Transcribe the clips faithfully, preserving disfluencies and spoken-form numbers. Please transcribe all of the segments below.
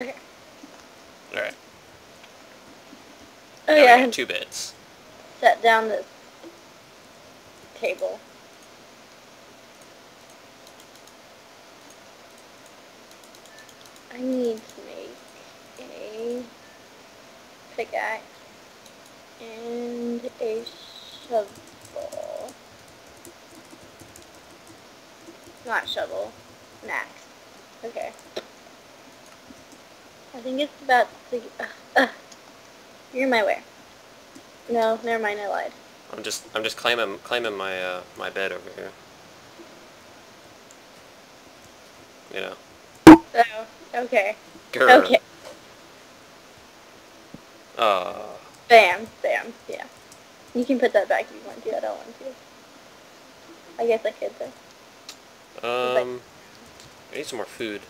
Okay. Alright. Oh now yeah. We have two beds. Set down the table. I need to make a pickaxe and a shovel. Not shovel. An axe. Okay. I think it's about to... Uh, uh, you're my way. No, never mind. I lied. I'm just, I'm just claiming, claiming my, uh, my bed over here. You know. Oh, okay. Girl. Okay. Uh. Bam, bam, yeah. You can put that back if you want to. I don't want to. I guess I could though. Um. I need some more food.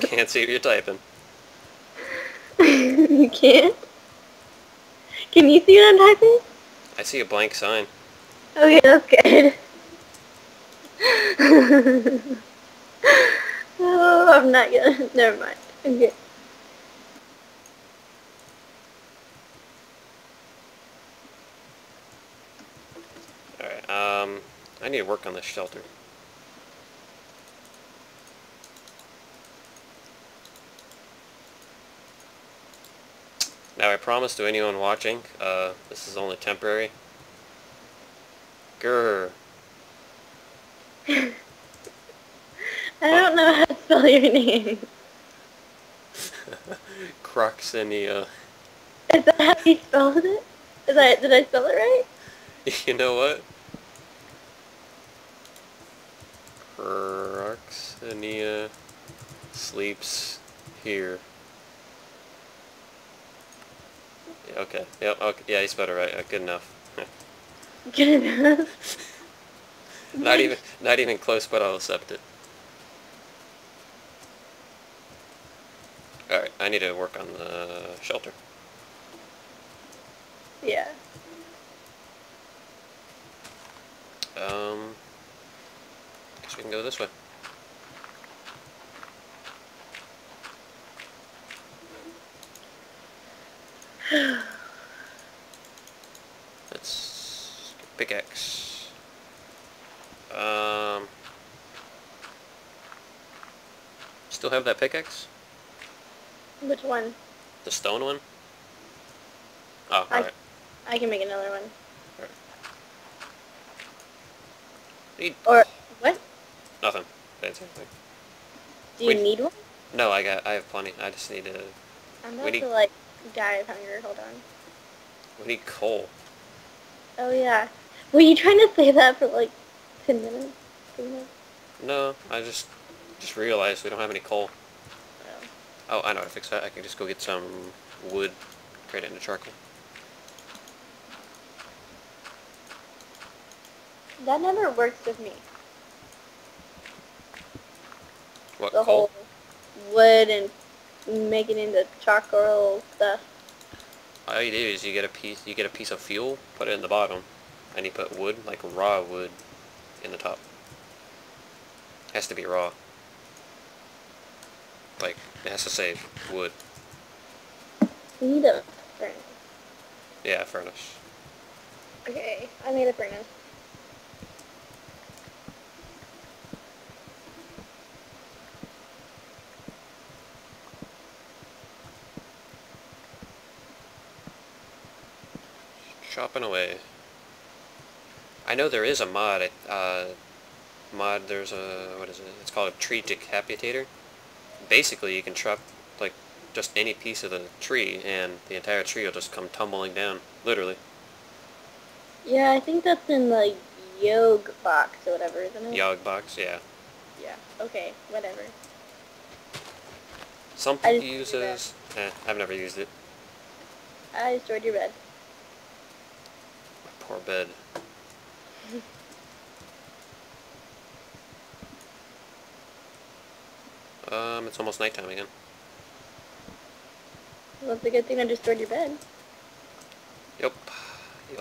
Can't see what you're typing. You can't? Can you see what I'm typing? I see a blank sign. Okay, that's good. Oh, I'm not gonna... Never mind. Okay. Alright, um... I need to work on this shelter. Now I promise to anyone watching, uh, this is only temporary. Grr. I don't know how to spell your name. Cronixia. Is that how you spelled it? Is that, did I spell it right? You know what? Cronixia sleeps here. Okay. Yep. Okay. Yeah, you spelled it right. Uh, good enough. Good enough. Not even, not even close, but I'll accept it. All right. I need to work on the shelter. Yeah. Um. Guess we can go this way. Let's get pickaxe. Um, still have that pickaxe? Which one? The stone one? Oh, alright. I can make another one. Alright. Need... Or, what? Nothing. That's everything. Do you we... need one? No, I got, I have plenty. I just need to... I'm about we need... to, like... die of hunger, hold on. We need coal. Oh yeah. Were you trying to say that for like ten minutes? ten minutes? No, I just just realized we don't have any coal. Oh, oh I know how to fix that. I can just go get some wood, create it into charcoal. That never works with me. What, the coal? Whole wood and make it into charcoal stuff. All you do is you get a piece, you get a piece of fuel, put it in the bottom, and you put wood, like raw wood, in the top. Has to be raw. Like it has to say wood. You need a furnace. Yeah, furnace. Okay, I made a furnace. Chopping away. I know there is a mod. Uh, mod. There's a what is it? It's called a tree decapitator. Basically, you can chop like just any piece of the tree, and the entire tree will just come tumbling down, literally. Yeah, I think that's in the Yog box or whatever, isn't it? Yog box, yeah. Yeah. Okay. Whatever. Some people use those. Eh, I've never used it. I destroyed your bed. Poor bed. Um, it's almost nighttime again. Well, it's a good thing I destroyed your bed.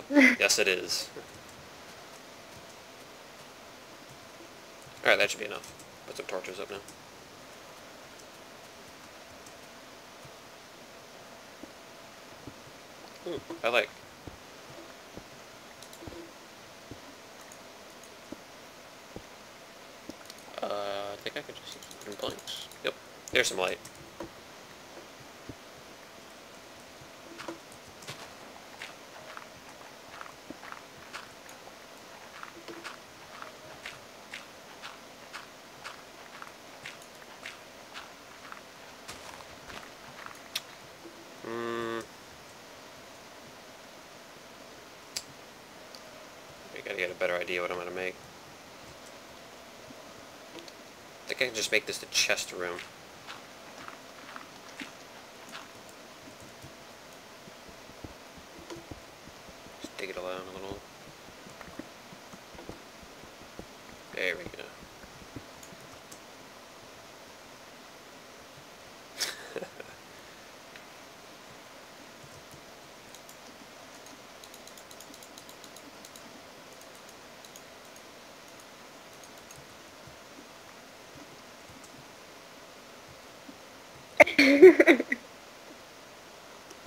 Yes, it is. Alright, that should be enough. Put some torches up now. Ooh, I like. Uh, I think I could just use some blanks. Yep, there's some light. Gotta get a better idea what I'm gonna make. I think I can just make this the chest room. Just dig it along a little. There we go.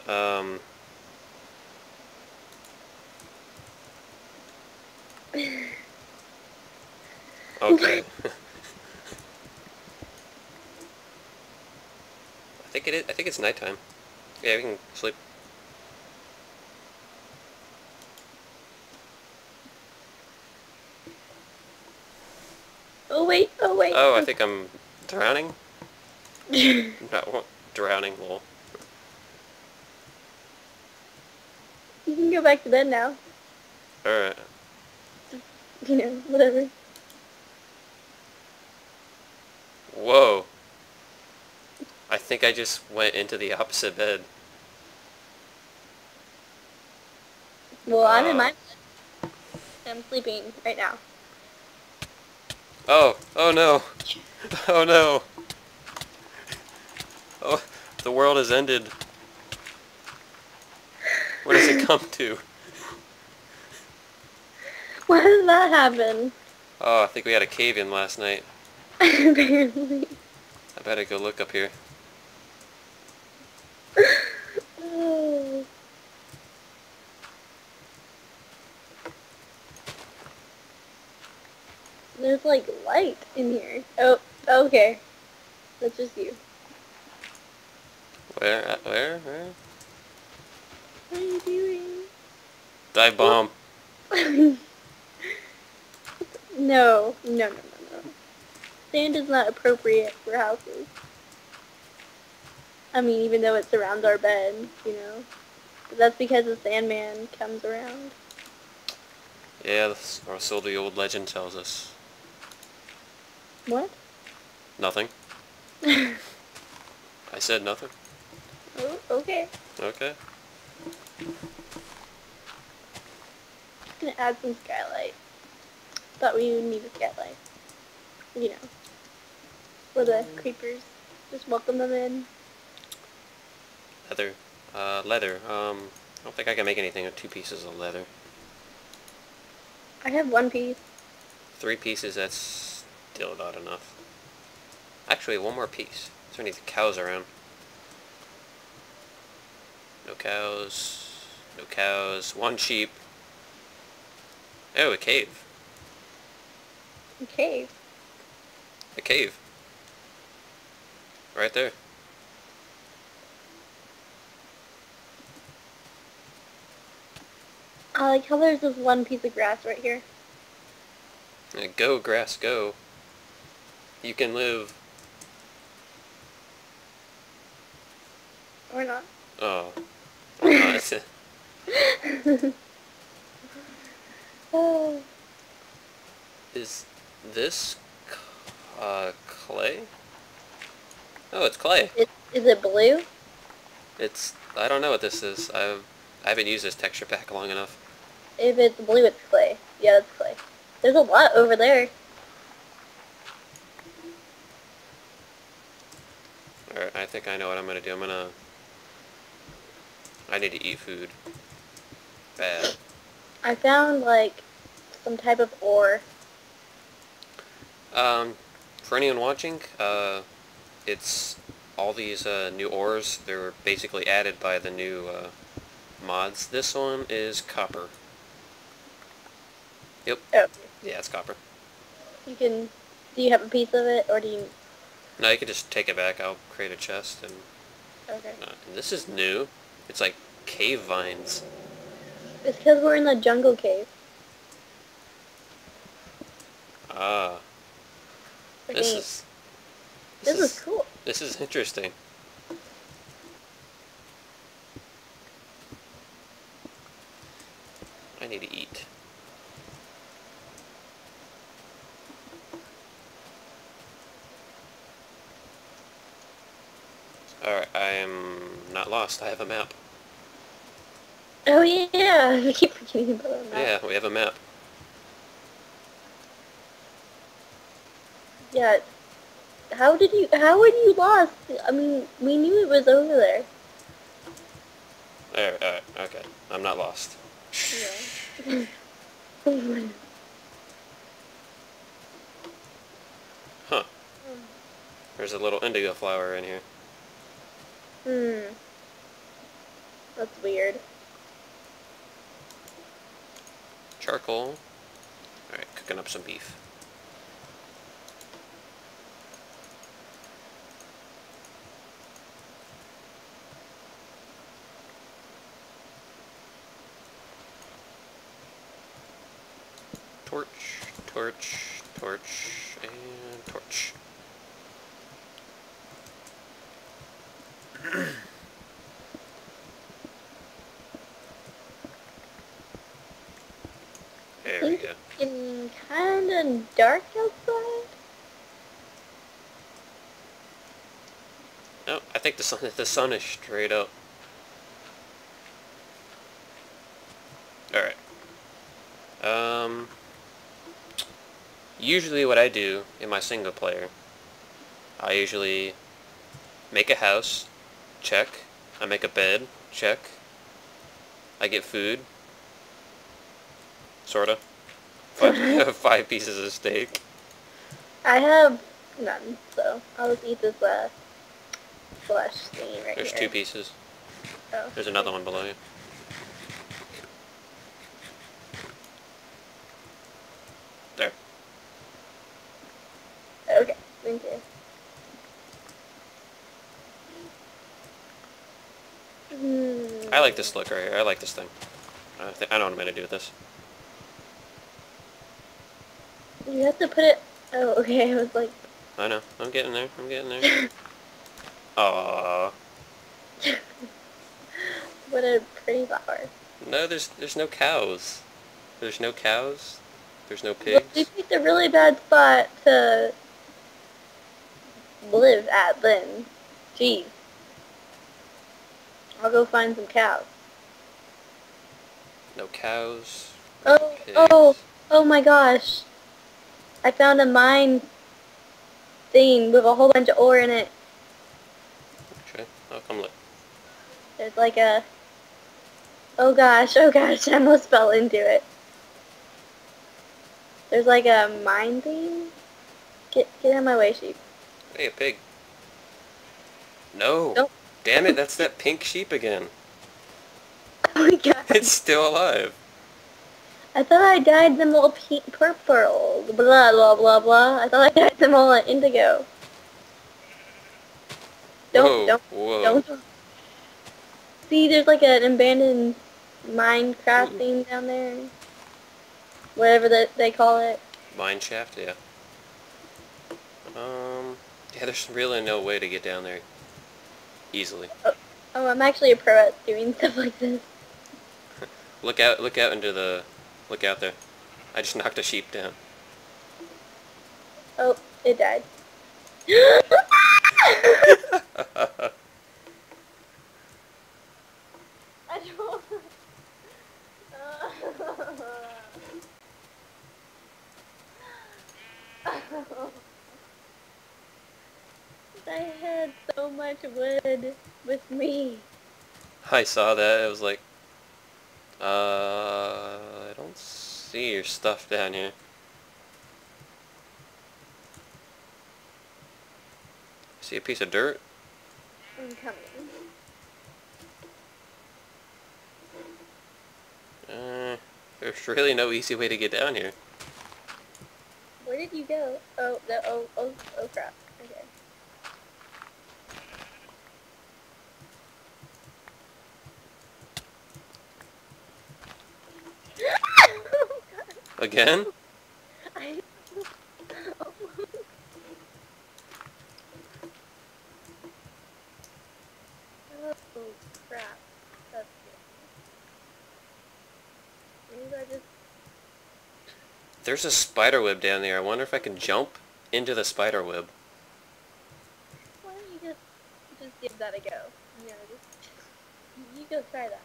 um. Okay. I think it is. I think it's nighttime. Yeah, we can sleep. Oh wait! Oh wait! Oh, I think I'm drowning. Not drowning, lol. You can go back to bed now. Alright. You know, whatever. Whoa. I think I just went into the opposite bed. Well, I'm uh, in my bed. I'm sleeping right now. Oh, oh no. Oh no. Oh, the world has ended. What does it come to? Why did that happen? Oh, I think we had a cave-in last night. Apparently. I better go look up here. Oh. There's like light in here. Oh, okay. That's just you. Where? Where? Where? What are you doing? Dive bomb. No, no, no, no, no. Sand is not appropriate for houses. I mean, even though it surrounds our bed, you know. But that's because the Sandman comes around. Yeah, or so the old legend tells us. What? Nothing. I said nothing. Oh, okay. Okay. Just gonna add some skylight. Thought we would need a skylight. You know. For the mm. creepers. Just welcome them in. Leather. Uh, leather. Um, I don't think I can make anything with two pieces of leather. I have one piece. Three pieces, that's still not enough. Actually, one more piece. Is there any cows around? No cows, no cows, one sheep. Oh, a cave. A cave? A cave. Right there. I like how there's this one piece of grass right here. Yeah, go, grass, go. You can live. Or not. Oh. Oh. Is this uh, clay? Oh, it's clay. Is, is it blue? It's, I don't know what this is. I've, I haven't used this texture pack long enough. If it's blue, it's clay. Yeah, that's clay. There's a lot over there. Alright, I think I know what I'm going to do. I'm going to... I need to eat food. Bad. I found, like, some type of ore. Um, for anyone watching, uh, it's all these uh, new ores. They were basically added by the new uh, mods. This one is copper. Yep. Oh. Yeah, it's copper. You can... Do you have a piece of it, or do you... No, you can just take it back. I'll create a chest and... Okay. Not. And this is new. It's like cave vines. It's because we're in the jungle cave. Ah. Pretty this neat. is... This, this is, is cool. This is interesting. I need to eat. Alright, I am not lost. I have a map. Oh yeah, we keep forgetting about the map. Yeah, we have a map. Yeah. How did you, how were you lost? I mean, we knew it was over there. Alright, alright, okay. I'm not lost. Yeah. Huh. There's a little indigo flower in here. Hmm. That's weird. Charcoal. Alright, cooking up some beef. Torch, torch, torch, and torch. There we go. It's getting kind of dark outside. No, I think the sun. The sun is straight up. All right. Um. Usually, what I do in my single player, I usually make a house. Check. I make a bed. Check. I get food. Sorta. Five, five pieces of steak. I have none, so I'll just eat this uh, flesh thing right There's here. There's two pieces. Oh. There's another one below you. There. Okay, thank you. I like this look right here. I like this thing. I, th I don't know what I'm going to do with this. You have to put it... Oh, okay. I was like... I know. I'm getting there. I'm getting there. Aww. What a pretty flower. No, there's there's no cows. There's no cows. There's no pigs. Well, we picked a really bad spot to live at then. Jeez. I'll go find some cows. No cows. Oh, pigs. oh, oh my gosh. I found a mine thing with a whole bunch of ore in it. Okay, I'll come look. There's like a... Oh gosh, oh gosh, I almost fell into it. There's like a mine thing. Get, get out of my way, sheep. Hey, a pig. No. Nope. Damn it, that's that pink sheep again. Oh my god. It's still alive. I thought I dyed them all pink purple, blah blah blah blah. I thought I dyed them all at indigo. Don't, whoa, don't, whoa. don't. See, there's like an abandoned Minecraft Ooh. thing down there. Whatever that they call it. Mineshaft, yeah. Um, yeah, there's really no way to get down there easily. Oh, oh I'm actually a pro at doing stuff like this. Look out, look out into the... Look out there. I just knocked a sheep down. Oh, it died. I don't... I had so much wood with me. I saw that. It was like... Uh... I don't see your stuff down here. See a piece of dirt? I'm coming. Uh, there's really no easy way to get down here. Where did you go? Oh, the oh oh oh crap. Okay. Oh, God. Again? I oh. Oh crap. That's good. Maybe I just... There's a spider web down there. I wonder if I can jump into the spider web. Why don't you just just give that a go? You know, just you go try that.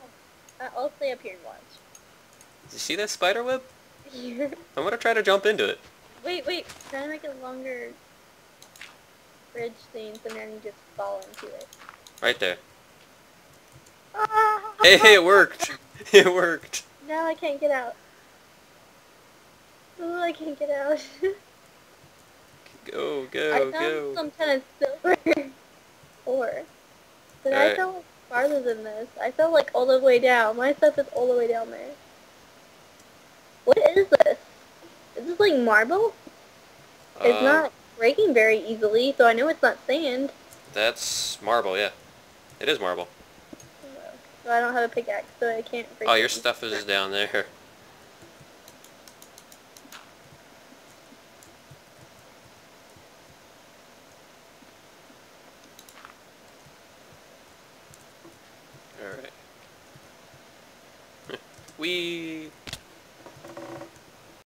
Uh, I'll stay up here and watch. Did you see that spider web? Yeah. I'm gonna try to jump into it. Wait, wait. Try to make a longer bridge thing, so then you just fall into it. Right there. Ah! Hey, hey, it worked. It worked. Now I can't get out. Oh, I can't get out. Go, go, I found go. some kind of silver ore. But all I right. fell farther than this. I fell like all the way down. My stuff is all the way down there. What is this? Is this like marble? Uh, it's not breaking very easily, so I know it's not sand. That's marble, yeah. It is marble. So I don't have a pickaxe, so I can't break it. Oh, your stuff is down there. All right. We.